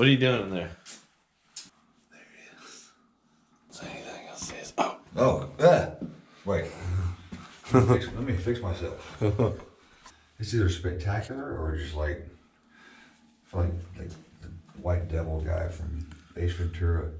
What are you doing in there? There he is. Is there anything else to say? Oh. Oh. Wait. Let me fix myself. It's either spectacular or just like the white devil guy from Ace Ventura.